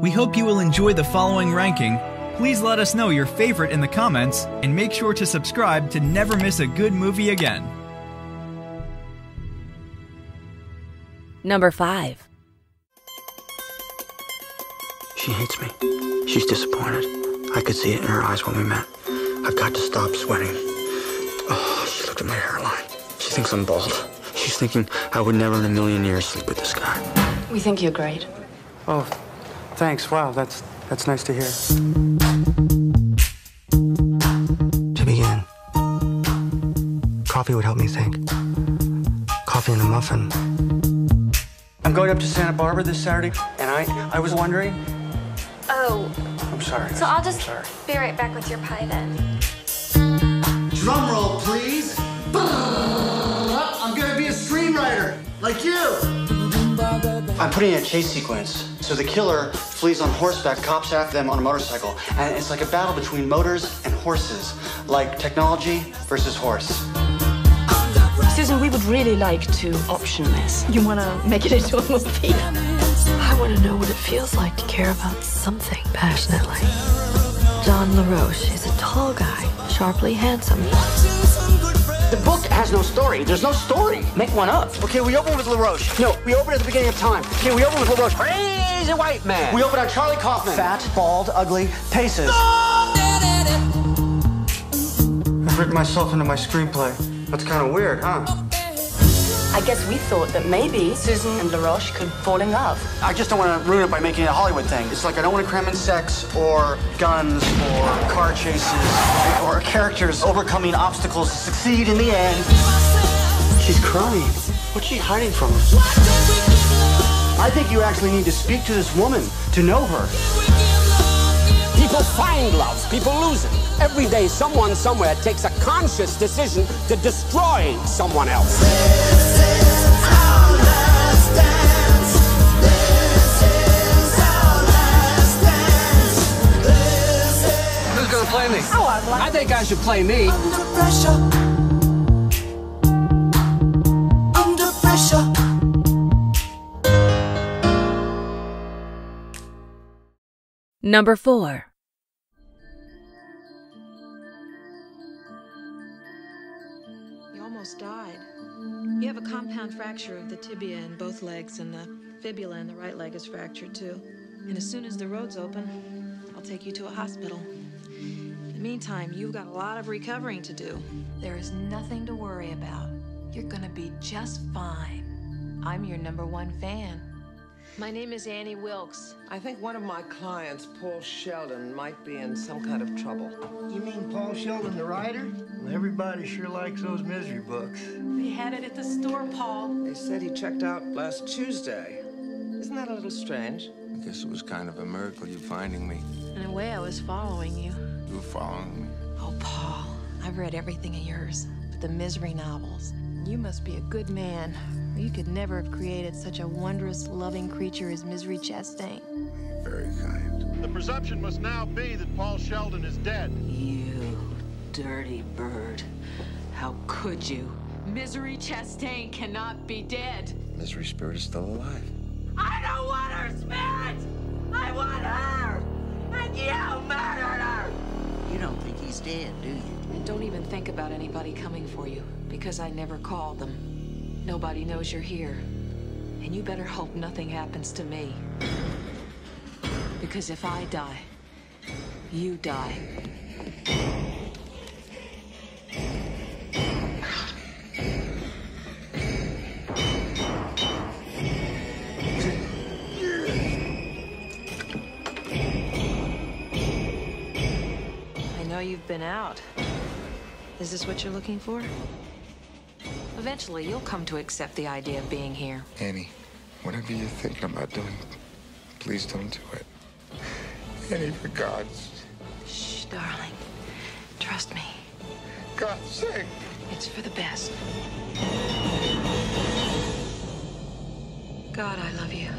We hope you will enjoy the following ranking. Please let us know your favorite in the comments, and make sure to subscribe to never miss a good movie again. Number 5. She hates me. She's disappointed. I could see it in her eyes when we met. I've got to stop sweating. Oh, she looked at my hairline. She thinks I'm bald. She's thinking I would never in a million years sleep with this guy. We think you're great. Oh, thanks. Wow, that's nice to hear. To begin, coffee would help me think. Coffee and a muffin. I'm going up to Santa Barbara this Saturday, and I was wondering... Oh. I'm sorry. So I'll just be right back with your pie then. Drum roll, please. I'm gonna be a screenwriter, like you. I'm putting in a chase sequence. So the killer flees on horseback, cops after them on a motorcycle. And it's like a battle between motors and horses, like technology versus horse. Susan, we would really like to option this. You want to make it into a movie? I want to know what it feels like to care about something passionately. John LaRoche is a tall guy, sharply handsome. The book has no story. There's no story. Make one up. Okay, we open with LaRoche. No, we open at the beginning of time. Okay, we open with LaRoche. Crazy white man. We open on Charlie Kaufman. Fat, bald, ugly, paces. I've written myself into my screenplay. That's kind of weird, huh? I guess we thought that maybe Susan and LaRoche could fall in love. I just don't want to ruin it by making it a Hollywood thing. It's like I don't want to cram in sex or guns or car chases or characters overcoming obstacles to succeed in the end. She's crying. What's she hiding from us? I think you actually need to speak to this woman to know her. People find love. People lose it. Every day, someone somewhere takes a conscious decision to destroy someone else. Who's gonna play me? Oh, I think I should play me. Under pressure. Under pressure. Number 4. You almost died. You have a compound fracture of the tibia in both legs, and the fibula in the right leg is fractured too. And as soon as the road's open, I'll take you to a hospital. In the meantime, you've got a lot of recovering to do. There is nothing to worry about. You're gonna be just fine. I'm your #1 fan. My name is Annie Wilkes. I think one of my clients, Paul Sheldon, might be in some kind of trouble. You mean Paul Sheldon, the writer? Well, everybody sure likes those misery books. They had it at the store, Paul. They said he checked out last Tuesday. Isn't that a little strange? I guess it was kind of a miracle you finding me. In a way, I was following you. You were following me? Oh, Paul, I've read everything of yours, but the misery novels. You must be a good man. You could never have created such a wondrous, loving creature as Misery Chastain. Very kind. The presumption must now be that Paul Sheldon is dead. You dirty bird. How could you? Misery Chastain cannot be dead. Misery Spirit is still alive. I don't want her spirit! I want her! And you murdered her! You don't think he's dead, do you? And don't even think about anybody coming for you, because I never called them. Nobody knows you're here, and you better hope nothing happens to me. Because if I die, you die. I know you've been out. Is this what you're looking for? Eventually, you'll come to accept the idea of being here. Annie, whatever you're thinking about doing, please don't do it. Annie, for God's... Shh, darling. Trust me. God's sake. It's for the best. God, I love you.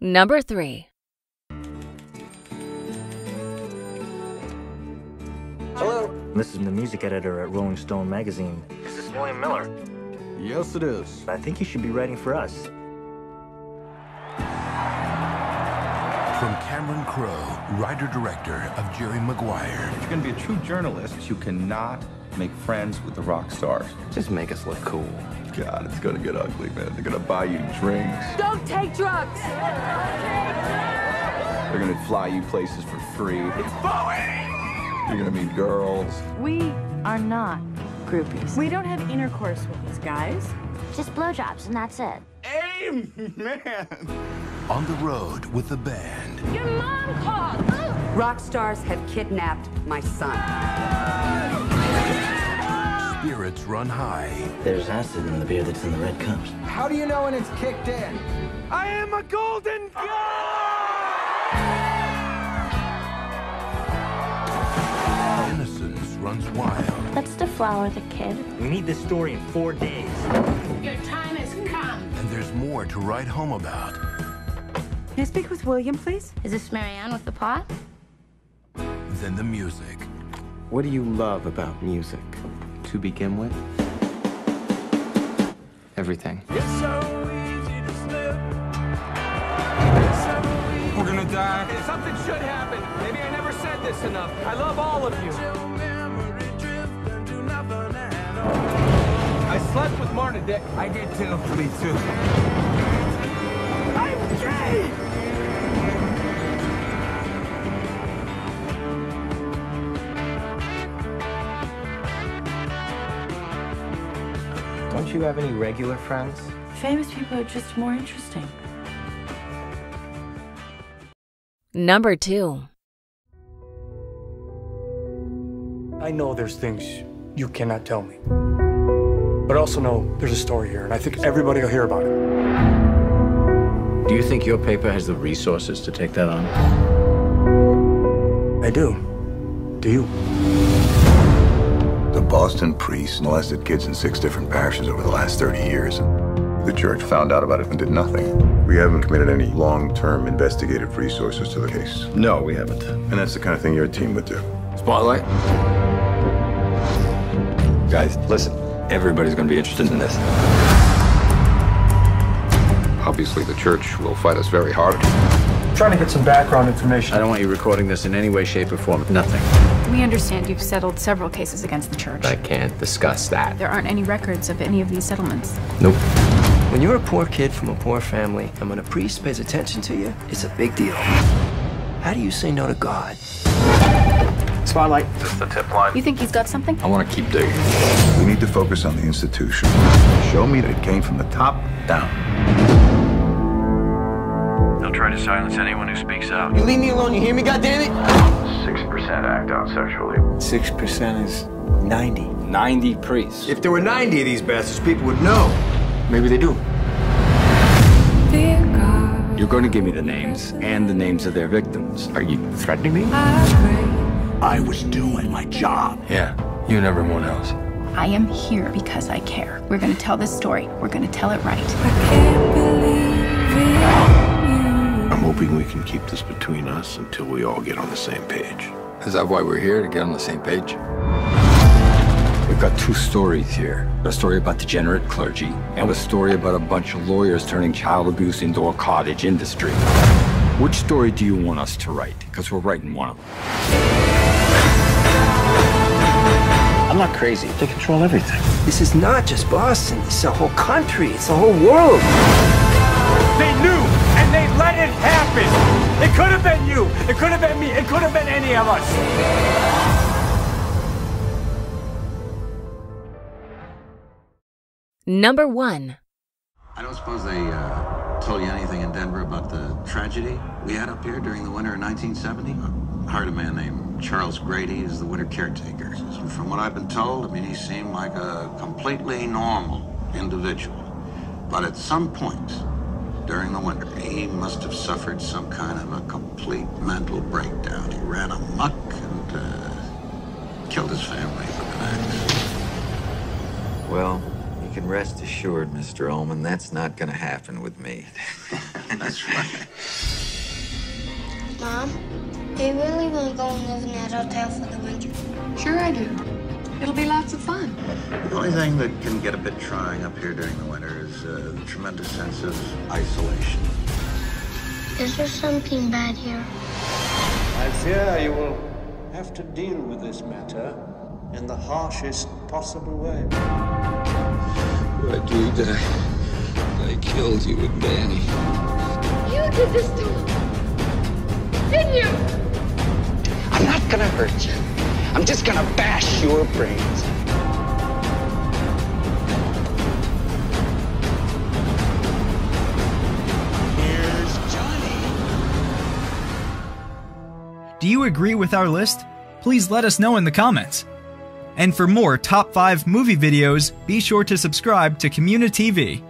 Number 3. Hello. This is the music editor at Rolling Stone magazine. This is William Miller. Yes, it is. I think you should be writing for us. From Cameron Crowe, writer-director of Jerry Maguire. If you're going to be a true journalist, you cannot make friends with the rock stars. Just make us look cool. God, it's going to get ugly, man. They're going to buy you drinks. Don't take drugs! They're going to fly you places for free. It's Boeing! You're going to meet girls. We are not groupies. We don't have intercourse with these guys. Just blowjobs, and that's it. Amen! On the road with the band. Your mom called. Rock stars have kidnapped my son. Spirits run high. There's acid in the beer that's in the red cups. How do you know when it's kicked in? I am a golden god! Innocence runs wild. Let's deflower the kid. We need this story in 4 days. Your time has come. And there's more to write home about. Can I speak with William, please? Is this Marianne with the pot? Then the music. What do you love about music? To begin with? Everything. It's so easy to slip. It's so easy. We're gonna die. Something should happen. Maybe I never said this enough. I love all of you. I slept with Martin today. I did too. Me too. I'm gay! Don't you have any regular friends? Famous people are just more interesting. Number 2. I know there's things you cannot tell me. But I also know there's a story here, and I think everybody will hear about it. Do you think your paper has the resources to take that on? I do. Do you? The Boston priest molested kids in 6 different parishes over the last 30 years. The church found out about it and did nothing. We haven't committed any long-term investigative resources to the case. No, we haven't. And that's the kind of thing your team would do. Spotlight? Guys, listen. Everybody's going to be interested in this. Obviously, the church will fight us very hard. I'm trying to get some background information. I don't want you recording this in any way, shape, or form. Nothing. We understand you've settled several cases against the church. I can't discuss that. There aren't any records of any of these settlements. Nope. When you're a poor kid from a poor family, and when a priest pays attention to you, it's a big deal. How do you say no to God? Spotlight. This is the tip line. You think he's got something? I want to keep digging. We need to focus on the institution. Show me that it came from the top down. They'll try to silence anyone who speaks out. You leave me alone, you hear me, goddammit? 6% act out sexually. 6% is 90. 90 priests. If there were 90 of these bastards, people would know. Maybe they do. You're going to give me the names and the names of their victims. Are you threatening me? I was doing my job. Yeah, you and everyone else. I am here because I care. We're going to tell this story. We're going to tell it right. I can't believe it. I'm hoping we can keep this between us until we all get on the same page. Is that why we're here, to get on the same page? We've got 2 stories here. A story about degenerate clergy and a story about a bunch of lawyers turning child abuse into a cottage industry. Which story do you want us to write? Because we're writing one of them. I'm not crazy. They control everything. This is not just Boston. It's the whole country. It's the whole world. They knew! And they let it happen. It could have been you. It could have been me. It could have been any of us. Number 1. I don't suppose they told you anything in Denver about the tragedy we had up here during the winter of 1970? I heard a man named Charles Grady is the winter caretaker. From what I've been told, I mean, he seemed like a completely normal individual. But at some point, during the winter, he must have suffered some kind of a complete mental breakdown. He ran amok and killed his family with an axe. Well, you can rest assured, Mr. Ullman, that's not going to happen with me. That's right. Mom, do you really want to go and live in that hotel for the winter? Sure I do. It'll be lots of fun. The only thing that can get a bit trying up here during the winter is the tremendous sense of isolation. Is there something bad here? I fear you will have to deal with this matter in the harshest possible way. What I do that I killed you with Danny. You did this to me, didn't you? I'm not gonna hurt you. I'm just gonna bash your brains. Here's Johnny. Do you agree with our list? Please let us know in the comments. And for more top 5 movie videos, be sure to subscribe to CommuniTV.